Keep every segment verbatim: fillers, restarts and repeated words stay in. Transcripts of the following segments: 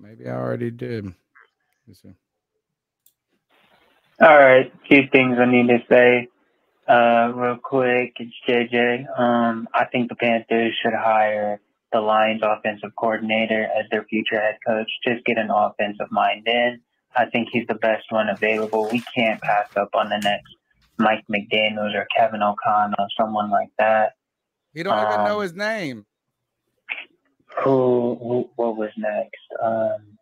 Maybe I already did. All right, two things I need to say uh, real quick. It's J J. Um, I think the Panthers should hire the Lions offensive coordinator as their future head coach. Just get an offensive mind in. I think he's the best one available. We can't pass up on the next Mike McDaniels or Kevin O'Connell, someone like that. He don't um, even know his name. Who, who? What was next? Um,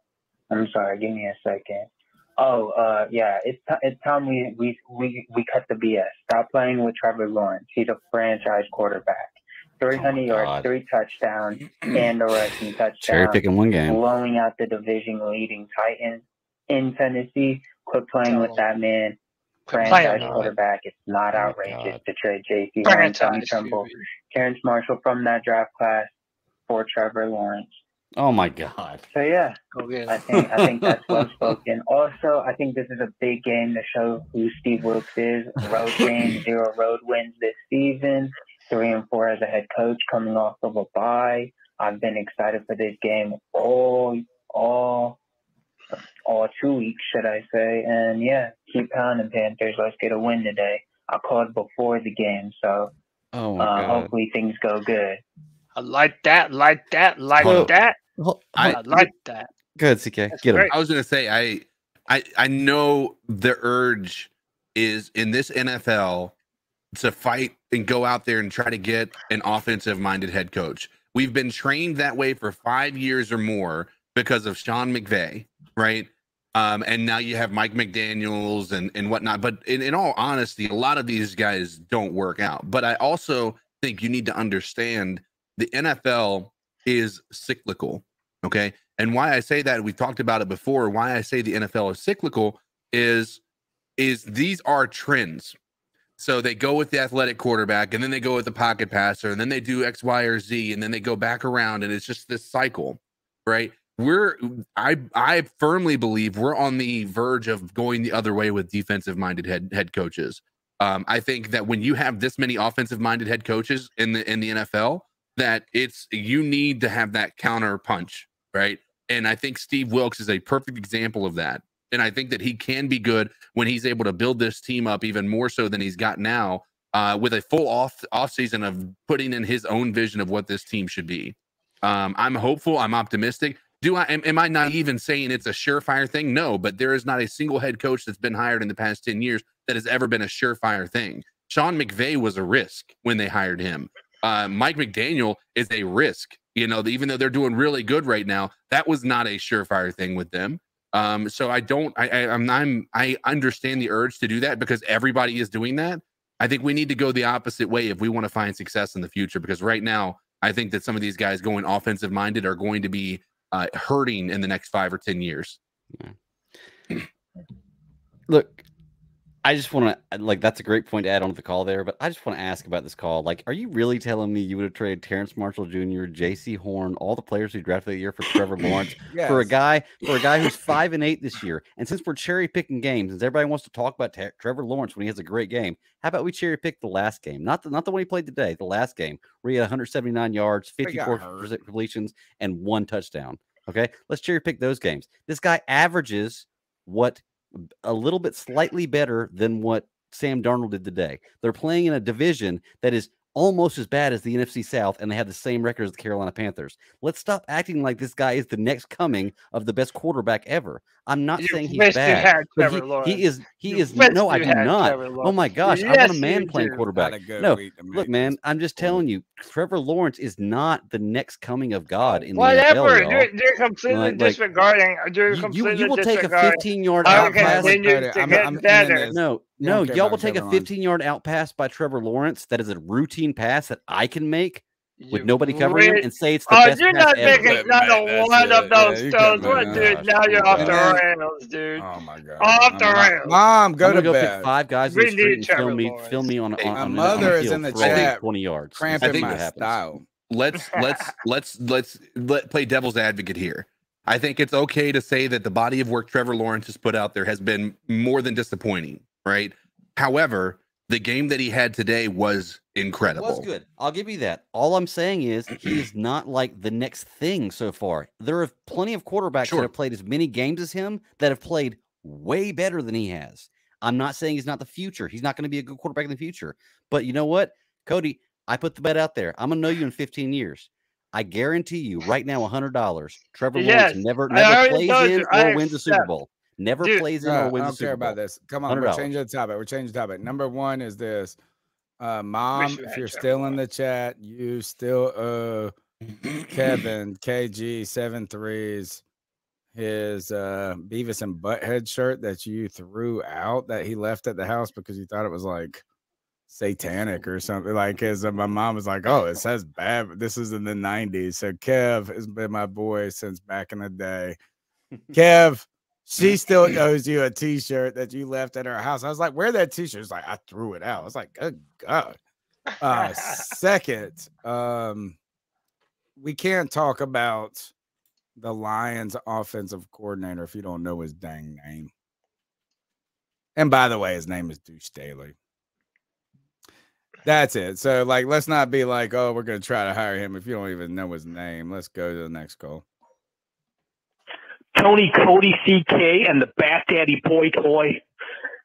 I'm sorry. Give me a second. Oh, uh, yeah. It's it's time we we we we cut the B S. Stop playing with Trevor Lawrence. He's a franchise quarterback. three hundred oh yards, three touchdowns, and a rushing touchdown. Cherry picking one game, blowing out the division leading Titans in Tennessee. Quit playing oh. with that man. Franchise quarterback. It's not oh outrageous to trade J C Horn, Tommy Tremble, Terrace Marshall from that draft class for Trevor Lawrence. Oh my God! So yeah, I think I think that's well spoken. Also, I think this is a big game to show who Steve Wilks is. Road game, zero road wins this season. Three and four as a head coach, coming off of a bye. I've been excited for this game all all. all two weeks, should I say. And yeah, keep pounding, Panthers. Let's get a win today. I called before the game, so oh my uh, God. Hopefully things go good. I like that, like that, like well, that. Well, I, I like that. Good, C K. That's get him. I was going to say, I, I, I know the urge is in this N F L to fight and go out there and try to get an offensive-minded head coach. We've been trained that way for five years or more because of Sean McVay. Right. Um, and now you have Mike McDaniels and, and whatnot. But in, in all honesty, a lot of these guys don't work out. But I also think you need to understand the N F L is cyclical. OK, and why I say that, we've talked about it before. Why I say the N F L is cyclical is is these are trends. So they go with the athletic quarterback and then they go with the pocket passer and then they do X, Y or Z and then they go back around. And it's just this cycle. Right. We're I I firmly believe we're on the verge of going the other way with defensive-minded head head coaches. Um, I think that when you have this many offensive-minded head coaches in the in the N F L, that it's you need to have that counter punch, right? And I think Steve Wilks is a perfect example of that. And I think that he can be good when he's able to build this team up even more so than he's got now, uh, with a full off offseason of putting in his own vision of what this team should be. Um, I'm hopeful. I'm optimistic. Do I am, am I not even saying it's a surefire thing? No, but there is not a single head coach that's been hired in the past ten years that has ever been a surefire thing. Sean McVay was a risk when they hired him. Uh, Mike McDaniel is a risk. You know, even though they're doing really good right now, that was not a surefire thing with them. Um, so I don't. I, I, I'm, I'm. I understand the urge to do that because everybody is doing that. I think we need to go the opposite way if we want to find success in the future. Because right now, I think that some of these guys going offensive minded are going to be Uh, hurting in the next five or ten years. Yeah. Look, I just want to like that's a great point to add on to the call there, but I just want to ask about this call. Like, are you really telling me you would have traded Terrace Marshall Junior, J C Horn, all the players who drafted that year for Trevor Lawrence yes. for a guy for a guy who's five and eight this year? And since we're cherry picking games, since everybody wants to talk about ter Trevor Lawrence when he has a great game, how about we cherry pick the last game, not the not the one he played today, the last game where he had one hundred seventy-nine yards, fifty-four percent completions, and one touchdown. Okay, let's cherry pick those games. This guy averages what. a little bit slightly better than what Sam Darnold did today. They're playing in a division that is almost as bad as the N F C South, and they have the same record as the Carolina Panthers. Let's stop acting like this guy is the next coming of the best quarterback ever. I'm not you saying he's bad. But he, he is. He you is. No, I do not. Oh my gosh, yes, I want a man playing quarterback. No, look, man, I'm just telling you, Trevor Lawrence is not the next coming of God in Whatever. the N F L. Whatever, you're completely like, disregarding. You're completely you, you will disregard. take a fifteen-yard out pass. I'm, I'm, I'm no. No, y'all will take a fifteen-yard out pass by Trevor Lawrence that is a routine pass that I can make with you nobody covering him and say it's the oh, best you're pass not ever. making not a one of those yeah, throws. What, dude? Now you're off the rails, dude. Oh, my God. Off the rails. Mom, go I'm to go bed. Pick five guys in the street and film me, film me on, on, my on, mother on a is in the chat. twenty yards. Cramping my style. Let's, let's, let's, let's let play devil's advocate here. I think it's okay to say that the body of work Trevor Lawrence has put out there has been more than disappointing. Right. However, The game that he had today was incredible. It was good. I'll give you that. All I'm saying is he is not like the next thing so far. There are plenty of quarterbacks sure. that have played as many games as him that have played way better than he has. I'm not saying he's not the future. He's not going to be a good quarterback in the future. But you know what, Cody, I put the bet out there. I'm going to know you in fifteen years. I guarantee you right now one hundred dollars. Trevor yes. Lawrence never, never plays in or I wins accept. a Super Bowl. Never Dude, plays in no, or wins I don't the Super care Bowl. About this. Come on, we're changing the topic. We're changing the topic. Number one is this. Uh, Mom, if you're still in the chat, you still owe Kevin K G seven threes his uh, Beavis and Butthead shirt that you threw out that he left at the house because you thought it was like satanic or something. Like, as uh, my mom was like, oh, it says bad, but this is in the nineties. So Kev has been my boy since back in the day. Kev. She still owes you a t-shirt that you left at her house. I was like, where that t-shirt? She's like, I threw it out. I was like, good God. Uh, second, um, we can't talk about the Lions offensive coordinator if you don't know his dang name. And by the way, his name is Deuce Dailey. That's it. So, like, let's not be like, oh, we're going to try to hire him if you don't even know his name. Let's go to the next call. Tony, Cody, C K, and the Bat Daddy Boy Toy.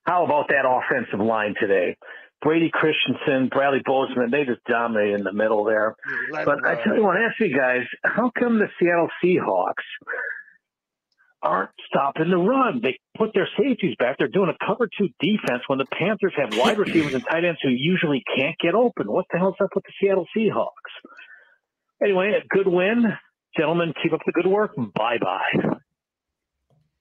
How about that offensive line today? Brady Christensen, Bradley Bozeman, they just dominated in the middle there. Let but I tell you what, I ask you guys, how come the Seattle Seahawks aren't stopping the run? They put their safeties back. They're doing a cover two defense when the Panthers have wide receivers and tight ends who usually can't get open. What the hell's up with the Seattle Seahawks? Anyway, a good win. Gentlemen, keep up the good work. Bye-bye.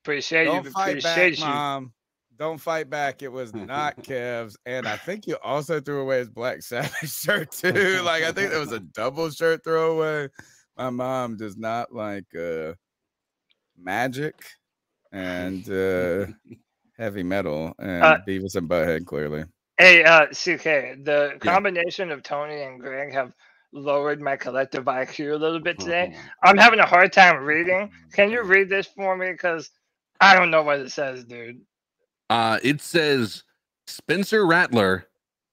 Appreciate Don't you. Fight Appreciate back, you. Mom. Don't fight back. It was not Kev's. And I think you also threw away his Black Sabbath shirt, too. Like, I think there was a double shirt throwaway. My mom does not like uh, magic and uh, heavy metal and uh, Beavis and Butthead, clearly. Hey, uh, C K, the combination yeah. of Tony and Greg have lowered my collective I Q a little bit today. I'm having a hard time reading. Can you read this for me? Because I don't know what it says, dude. Uh, it says Spencer Rattler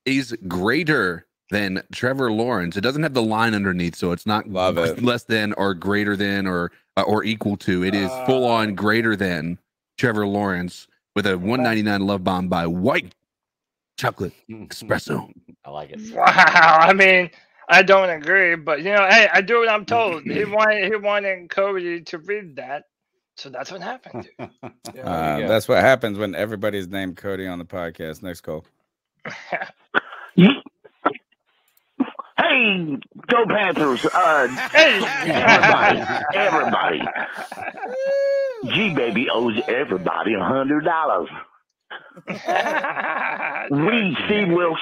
is greater than Trevor Lawrence. It doesn't have the line underneath, so it's not Love it. less than or greater than or uh, or equal to. It is uh, full on greater than Trevor Lawrence with a one ninety-nine love bomb by White Chocolate Espresso. I like it. Wow. I mean, I don't agree, but you know, hey, I do what I'm told. He wanted he wanted Cody to read that. So that's what happened, dude. Yeah, uh, that's what happens when everybody's named Cody on the podcast. Next call. Hey, go Panthers. Uh, hey, everybody, everybody. G-Baby owes everybody one hundred dollars. We, Steve Wilks,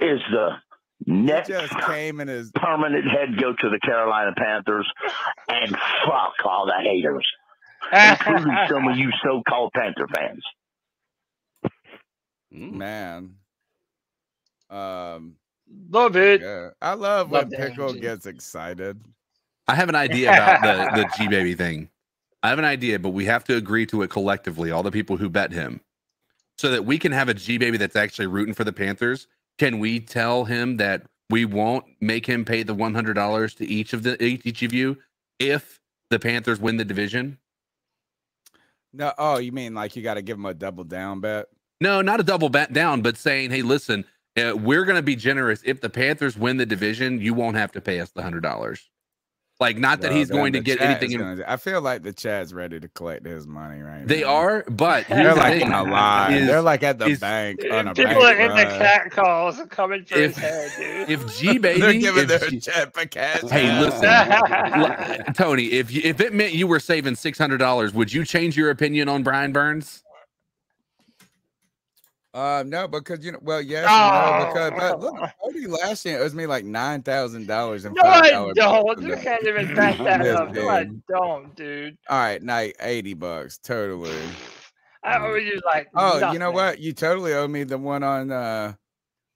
is the next just came in his permanent head coach of the Carolina Panthers. And fuck all the haters. Including some of you so-called Panther fans. Man. Um, love it. Yeah. I love, love when Pickle energy. gets excited. I have an idea about the, the G-Baby thing. I have an idea, but we have to agree to it collectively, all the people who bet him, so that we can have a G-Baby that's actually rooting for the Panthers. Can we tell him that we won't make him pay the one hundred dollars to each of, the, each of you if the Panthers win the division? No, oh, you mean like you got to give them a double down bet? No, not a double bet down, but saying, hey, listen, uh, we're going to be generous. If the Panthers win the division, you won't have to pay us the one hundred dollars. Like, not that well, he's going to get anything. In gonna, I feel like the chat's ready to collect his money right now. They are, but they're like in a line. They're like at the is, bank. Is, on a people bank are in run. The cat calls coming for if, his hair, dude. If G Baby, they're giving their G, jet for cash. Hey, now. listen, like, Tony. If you, if it meant you were saving six hundred dollars, would you change your opinion on Brian Burns? Uh, no, because you know, well, yes, oh. no, because but look, Cody last year owes me like nine thousand dollars and five dollars. No, I don't. You can't even back that up. No, I don't, dude. All right, night eighty bucks totally. I owe you like. Oh, nothing. You know what? You totally owe me the one on uh,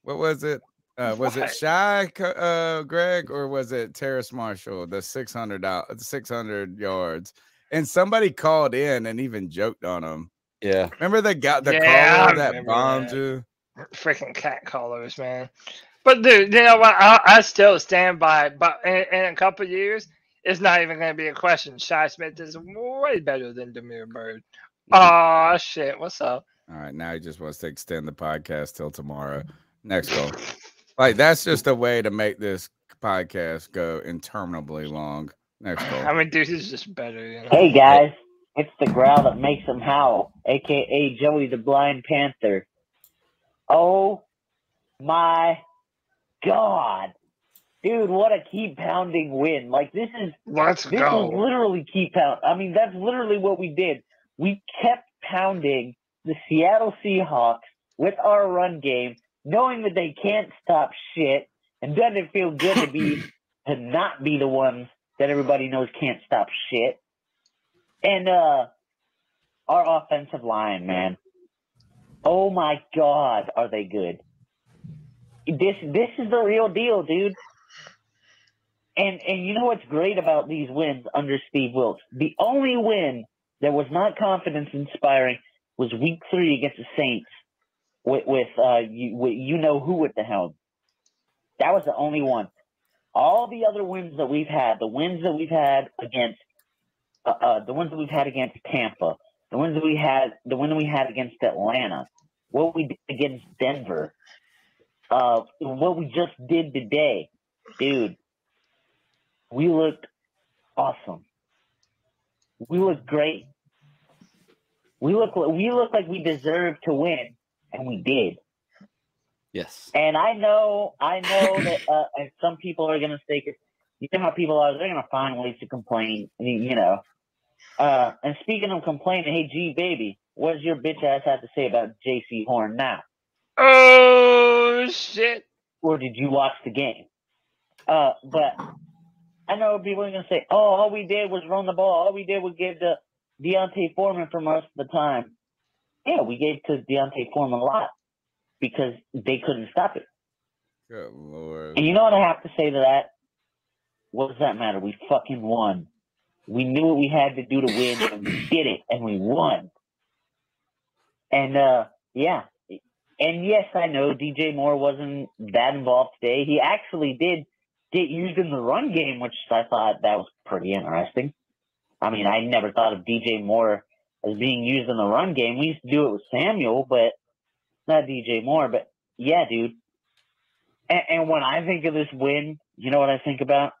what was it? Uh, was what? it Shai, uh, Greg, or was it Terrace Marshall? The six hundred dollars, six hundred yards, and somebody called in and even joked on him. Yeah, remember the guy, the yeah, caller that bombed that. you. freaking cat callers, man. But, dude, you know what? I, I still stand by it. But in, in a couple of years, it's not even going to be a question. Shai Smith is way better than Demir Bird. Oh, shit. What's up? All right. Now he just wants to extend the podcast till tomorrow. Next goal. Like, that's just a way to make this podcast go interminably long. Next goal. I mean, dude, he's just better. You know? Hey, guys. It's the growl that makes him howl, a k a. Joey the Blind Panther. Oh, my God. Dude, what a keep pounding win. Like, this is Let's this go. is literally keep pound. I mean, that's literally what we did. We kept pounding the Seattle Seahawks with our run game, knowing that they can't stop shit, and doesn't it feel good to be to not be the ones that everybody knows can't stop shit. And uh, our offensive line, man. Oh, my God, are they good. This this is the real deal, dude. And and you know what's great about these wins under Steve Wilks? The only win that was not confidence-inspiring was week three against the Saints with, with, uh, you, with you-know-who at the helm. That was the only one. All the other wins that we've had, the wins that we've had against Uh, uh, the ones that we've had against Tampa, the ones that we had, the one that we had against Atlanta, what we did against Denver, uh, what we just did today, dude. We looked awesome. We looked great. We look, we look like we deserve to win, and we did. Yes. And I know, I know that, uh, and some people are gonna say, you know how people are, they're going to find ways to complain, you know. Uh, and speaking of complaining, hey, G, baby, what does your bitch ass have to say about J C Horn now? Oh, shit. Or did you watch the game? Uh, but I know people are going to say, oh, all we did was run the ball. All we did was give to Deontay Foreman for most of the time. Yeah, we gave to Deontay Foreman a lot because they couldn't stop it. Good Lord. And you know what I have to say to that? What does that matter? We fucking won. We knew what we had to do to win, and we did it, and we won. And, uh, yeah. And, yes, I know D J Moore wasn't that involved today. He actually did get used in the run game, which I thought that was pretty interesting. I mean, I never thought of D J Moore as being used in the run game. We used to do it with Samuel, but not D J Moore. But, yeah, dude. And, and when I think of this win, you know what I think about?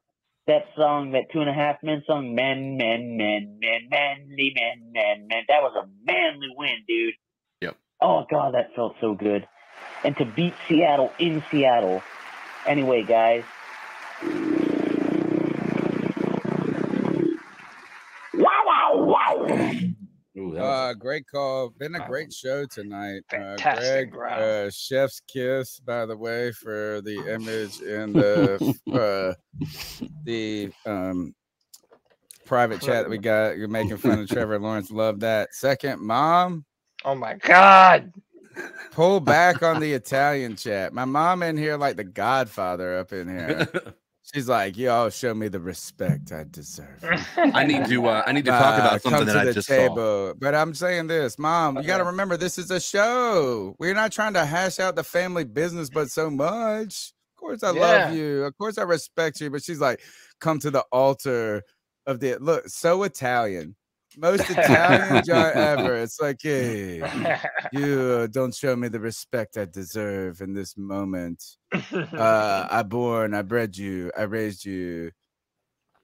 That song, that Two and a Half Men song, men, men, men, men, manly men, men, men. That was a manly win, dude. Yep. Oh, God, that felt so good. And to beat Seattle in Seattle. Anyway, guys. Wow, wow, wow. Ooh, uh, great call. Been a great show tonight. Fantastic. Uh, Greg, uh, chef's kiss, by the way, for the image and the uh, the um, private chat that we got. You're making fun of Trevor Lawrence. Love that. Second, mom. Oh my God. Pull back on the Italian chat. My mom in here like the Godfather up in here. She's like, y'all show me the respect I deserve. I need to, uh, I need to talk about uh, something that I just table. saw. But I'm saying this, Mom, you got to remember this is a show. We're not trying to hash out the family business, but so much. Of course, I yeah. love you. Of course, I respect you. But she's like, come to the altar of the look. So Italian, most Italian job ever. It's like, hey, you don't show me the respect I deserve in this moment. Uh, I born, I bred you, I raised you.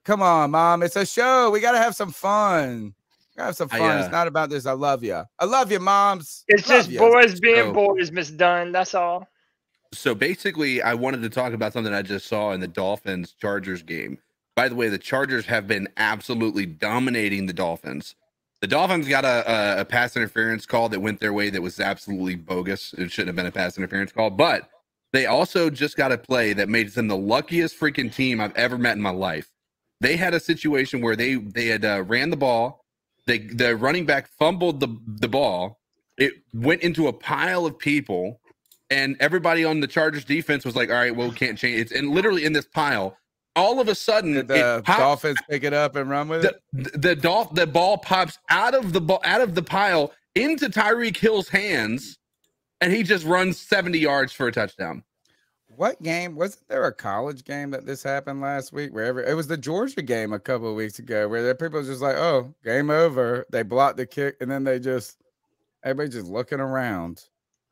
Come on, Mom, it's a show. We gotta have some fun. We gotta have some fun. I, uh, it's not about this. I love you. I love you, moms. It's love just ya. boys being so, boys, Miss Dunn. That's all. So basically, I wanted to talk about something I just saw in the Dolphins Chargers game. By the way, the Chargers have been absolutely dominating the Dolphins. The Dolphins got a, a, a pass interference call that went their way that was absolutely bogus. It shouldn't have been a pass interference call, but they also just got a play that made them the luckiest freaking team I've ever met in my life. They had a situation where they they had uh, ran the ball. They, the running back fumbled the, the ball. It went into a pile of people, and everybody on the Chargers defense was like, all right, well, we can't change it. And literally in this pile, all of a sudden, Did the Dolphins pick it up and run with the, it. The, the Dolph the ball pops out of the out of the pile into Tyreek Hill's hands, and he just runs seventy yards for a touchdown. What game? Wasn't there a college game that this happened last week? Wherever it was, the Georgia game a couple of weeks ago, where people just like, oh, game over. They blocked the kick, and then they just everybody just looking around.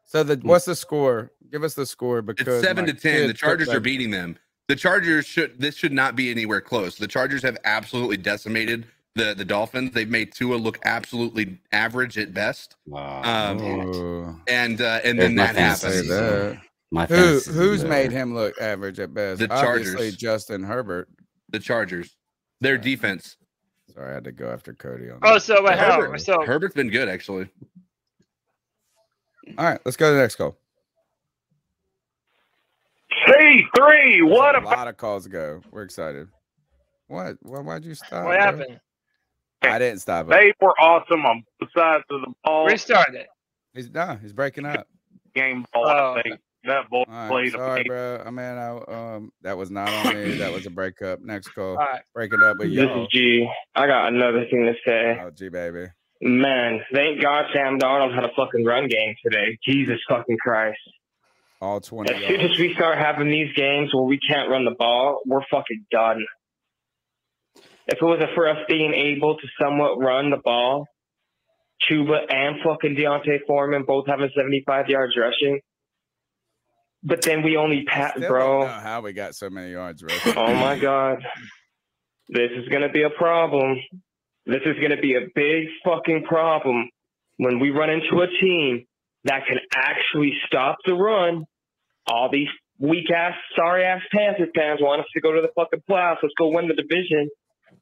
So the what's the score? Give us the score, because it's seven to ten. The Chargers are beating them. The Chargers should this should not be anywhere close. The Chargers have absolutely decimated the the Dolphins. They've made Tua look absolutely average at best. Wow. Um, and uh, and then that happens. That. Who who's there. made him look average at best? The Chargers. Obviously Justin Herbert. The Chargers. Their Sorry. defense. Sorry, I had to go after Cody on. Oh, that. so what? Herbert, how? So Herbert's been good actually. All right, let's go to the next call. C three, what a, a lot of calls go. We're excited. What? Why'd you stop? What happened? Bro? I didn't stop. They it. were awesome on both sides of the ball. Restart it. He's done. No, he's breaking up. Game ball. Oh. I think that ball right, played. Sorry, a bro. I mean, I, um, that was not on me. That was a breakup. Next call. Right. Breaking up with you. This is G. I got another thing to say. Oh, G, baby. Man, thank God Sam Darnold had a fucking run game today. Jesus fucking Christ. All twenty. As soon as we start having these games where we can't run the ball, we're fucking done. If it wasn't for us being able to somewhat run the ball, Chuba and fucking Deontay Foreman both having seventy-five yards rushing, but then we only pat, bro. I don't know how we got so many yards rushing. Oh, my God. This is going to be a problem. This is going to be a big fucking problem when we run into a team that can actually stop the run. All these weak-ass, sorry-ass Panthers fans want us to go to the fucking playoffs. Let's go win the division.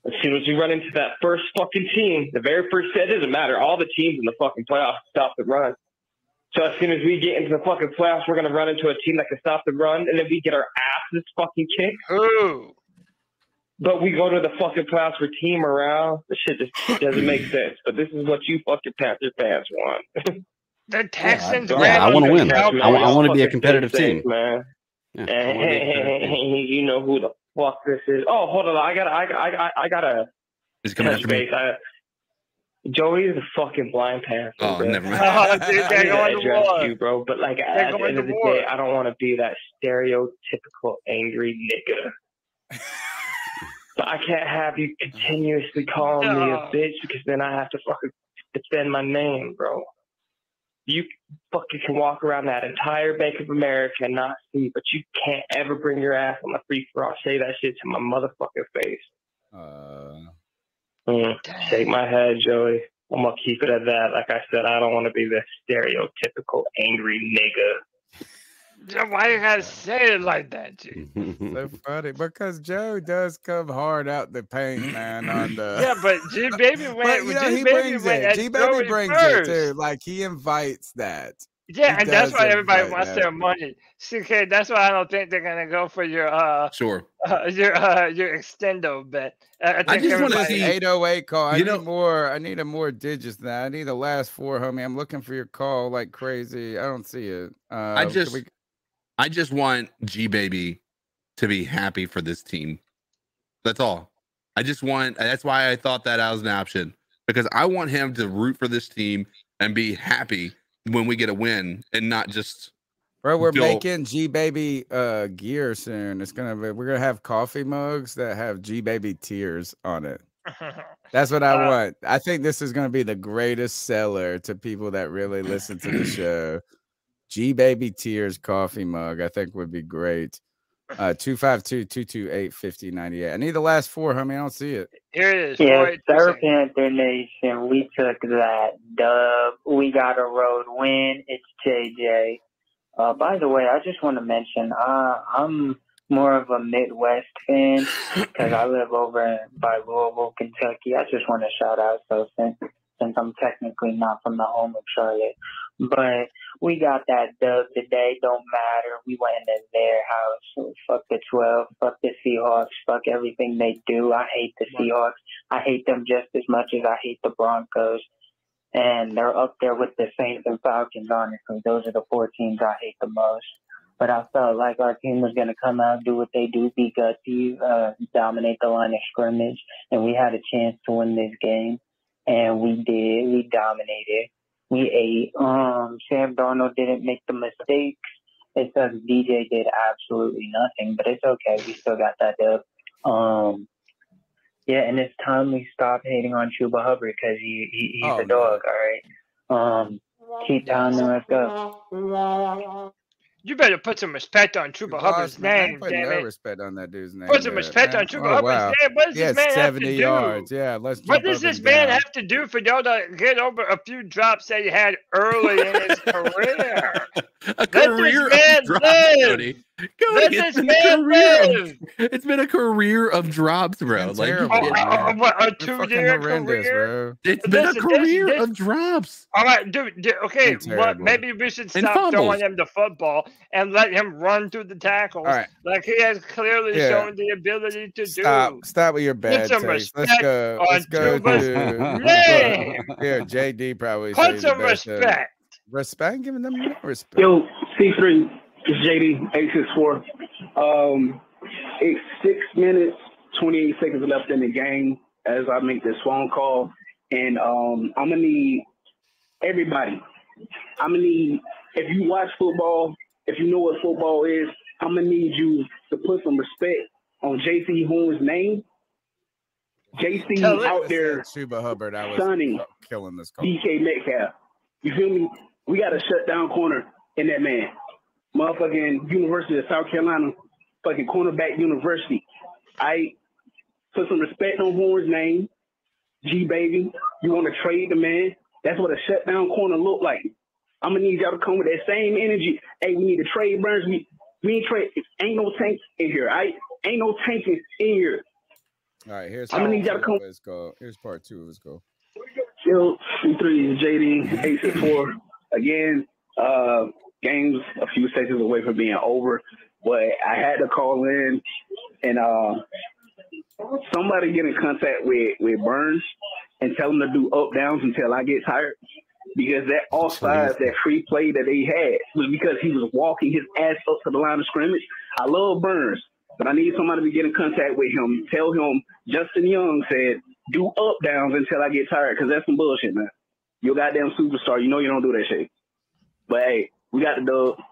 As soon as we run into that first fucking team, the very first set, it doesn't matter. All the teams in the fucking playoffs stop the run. So as soon as we get into the fucking playoffs, we're going to run into a team that can stop the run, and then we get our asses fucking kicked. Ooh. But we go to the fucking playoffs for team morale. This shit just doesn't make sense. But this is what you fucking Panthers fans want. The Texans. Yeah, I, yeah, I want to win. I, I want to be a competitive team, man. Yeah, and, competitive team. You know who the fuck this is? Oh, hold on. I got. I got. I got a. Is coming after me. I, Joey is a fucking blind Panther. Oh, bro. Never mind. Oh, dude, they're going to war, you, bro. But like at the end of the day, I don't want to be that stereotypical angry nigga. But I can't have you continuously calling no. me a bitch, because then I have to fucking defend my name, bro. You fucking can walk around that entire Bank of America and not see, but you can't ever bring your ass on the free throw. I'll say that shit to my motherfucking face. Uh, mm, shake my head, Joey. I'm going to keep it at that. Like I said, I don't want to be the stereotypical angry nigga. Why you gotta say it like that, G? So funny, because Joe does come hard out the paint, man. On the yeah, but G Baby went. You know, G he Baby brings it. G Baby brings first. it too. Like he invites that. Yeah, he and that's why everybody wants that. their money. C K, that's why I don't think they're gonna go for your uh sure uh, your uh your extendo bet. I, I just want to see eight oh eight call. I you need know, more. I need a more digits than that. I need the last four, homie. I'm looking for your call like crazy. I don't see it. Uh, I just. I just want G Baby to be happy for this team. That's all. I just want, that's why I thought that I was an option, because I want him to root for this team and be happy when we get a win and not just. Bro, we're deal. making G Baby uh, gear soon. It's going to be, we're going to have coffee mugs that have G Baby tears on it. That's what I uh, want. I think this is going to be the greatest seller to people that really listen to the show. G Baby Tears coffee mug, I think would be great. Uh, two five two, two two eight, five oh nine eight. I need the last four, homie. I don't see it. Here it is. Yeah, Sir Panther Nation, we took that dub. We got a road win. It's J J. Uh, by the way, I just want to mention uh, I'm more of a Midwest fan because I live over by Louisville, Kentucky. I just want to shout out, so since, since I'm technically not from the home of Charlotte. But we got that dub today. Don't matter. We went into their house. Fuck the twelve. Fuck the Seahawks. Fuck everything they do. I hate the Seahawks. I hate them just as much as I hate the Broncos. And they're up there with the Saints and Falcons, honestly. Those are the four teams I hate the most. But I felt like our team was going to come out, do what they do, be gutsy, uh, dominate the line of scrimmage. And we had a chance to win this game. And we did. We dominated. we ate. Um, Sam Darnold didn't make the mistakes. It says D J did absolutely nothing, but it's okay. We still got that dub. Um, yeah, and it's time we stop hating on Chuba Hubbard because he, he, he's oh, a dog, all right? Um, keep down and let's go. You better put some respect on Chuba Hubbard's name, damn it. No respect on that dude's name. Put some respect on Chuba Hubbard's name. What does this man have to do? seventy yards. Yeah, let's jump up and down. What does this man have to do for y'all to get over a few drops that he had early in his career? A career of drops. Let this man live. It's been a career of drops, bro. Like a two-year career. It's been a career of drops. All right, dude. Okay, what? Maybe we should stop throwing him the football and let him run through the tackles. All right. Like he has clearly yeah. shown the ability to stop, do. Stop with your bad takes. Let's go. Let's go to here. J D probably. Put some respect. Respect. Giving them more respect. Yo, C three. It's J D, eight six four. Um, it's six minutes, twenty-eight seconds left in the game as I make this phone call. And um, I'm going to need everybody. I'm going to need, if you watch football, if you know what football is, I'm going to need you to put some respect on J C Horn's name. J C out there Chuba Hubbard, I was stunning killing this call. D K Metcalf. You feel me? We got a shutdown corner in that man. Motherfucking University of South Carolina, fucking cornerback university. I put some respect on Horn's name. G baby, you want to trade the man? That's what a shutdown corner look like. I'm gonna need y'all to come with that same energy. Hey, we need to trade Burns. We we ain't trade. Ain't no tank in here. I ain't no tanking in here. All right, here's I'm gonna need y'all to come. Let's go. Here's part two. Let's go. Yo, C three is J D eight six four again. Uh. Game's a few seconds away from being over, but I had to call in and uh, somebody get in contact with, with Burns and tell him to do up downs until I get tired, because that offside, that free play that they had was because he was walking his ass up to the line of scrimmage. I love Burns, but I need somebody to get in contact with him. Tell him Justin Young said do up downs until I get tired, because that's some bullshit, man. You're a goddamn superstar. You know you don't do that shit. But hey, we got the dub.